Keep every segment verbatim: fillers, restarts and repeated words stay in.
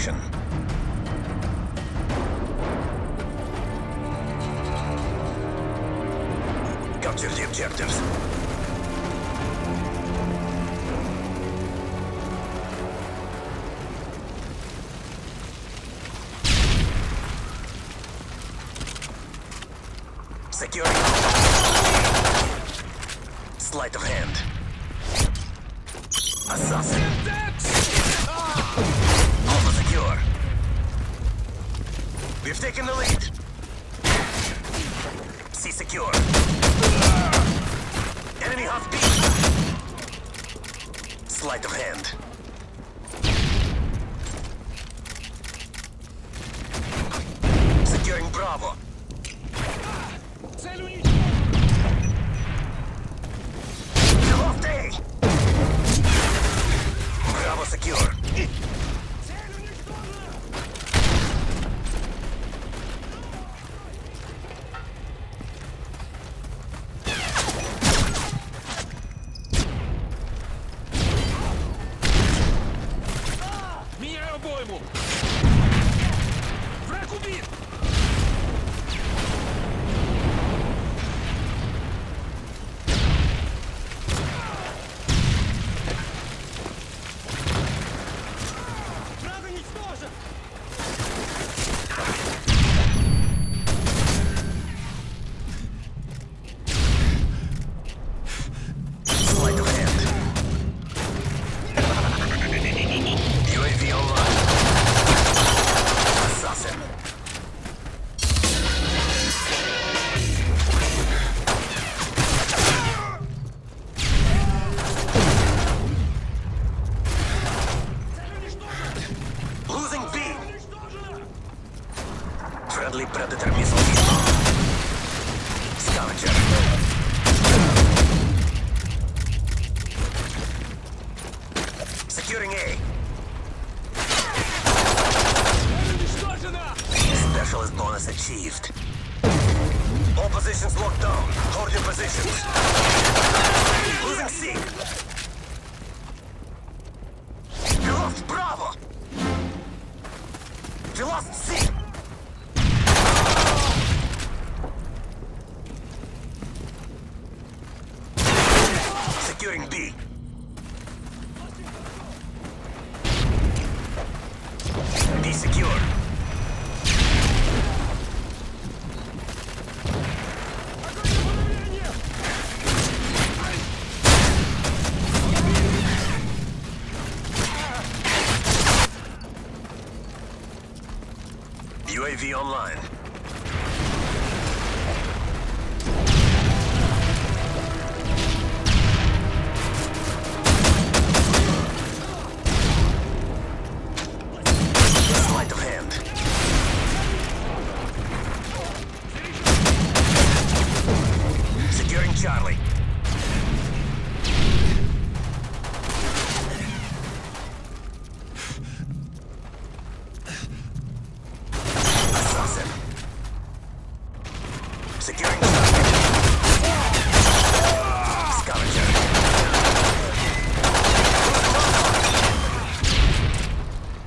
station. Capture the objectives. Securing. Sleight of hand. Assassin. Alpha secure. We've taken the lead. C secure. Enemy half B. Sleight of hand. Securing Bravo. Bravo secure. Меняю обойму. Враг убит. Predator missile. Scavenger. Securing A. Specialist bonus achieved. All positions locked down. Hold your positions. Losing C. You lost Bravo. You lost C. Securing B. B secure. U A V online. Charlie. Assassin. Securing the target. Scavenger.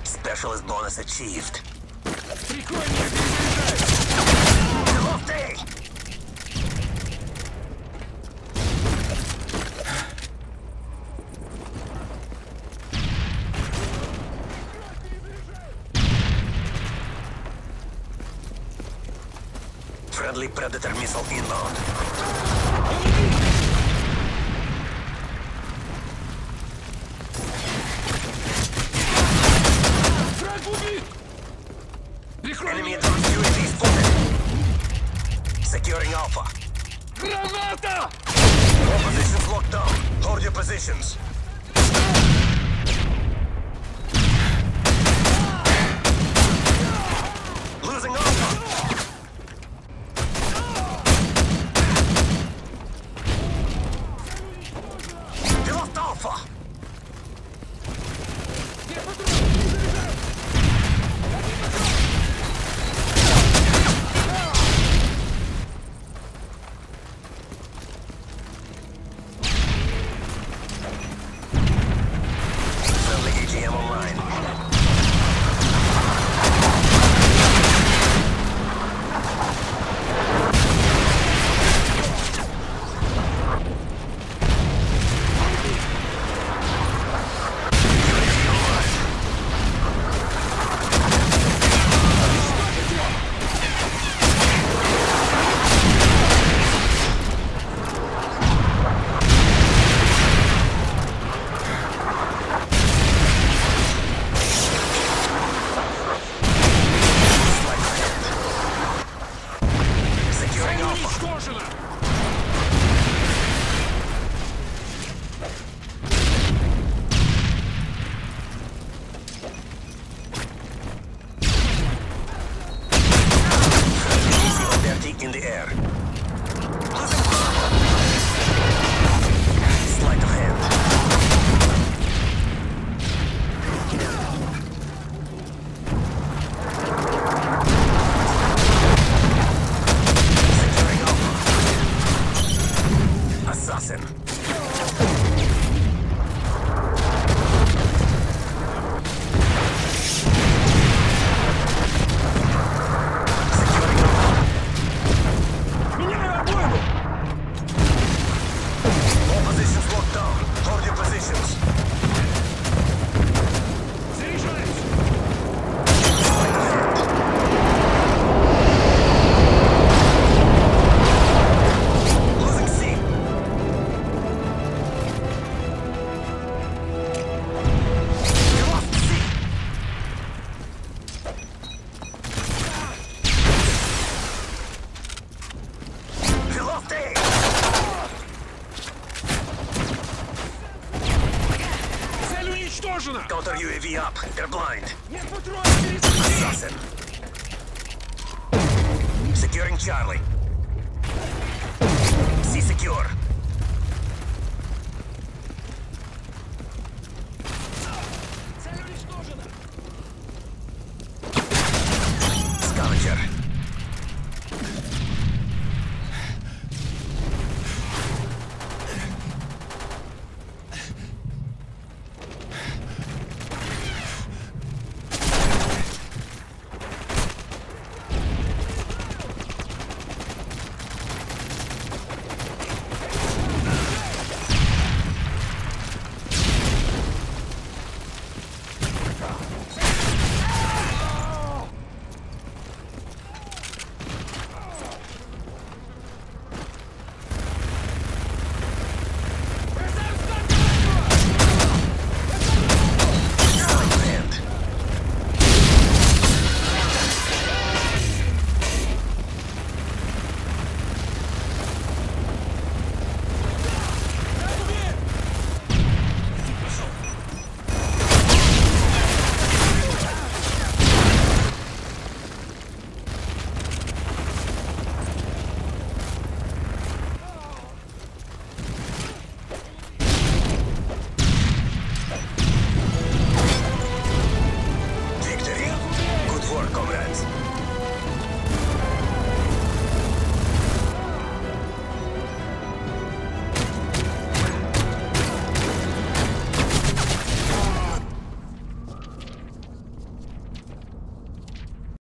Specialist bonus achieved. Friendly Predator missile inbound. Enemy advanced U A V spotted. Securing Alpha. Granata! All positions locked down. Hold your positions. Уничтожено! Counter U A V up. They're blind. Assassin. Securing Charlie. C secure.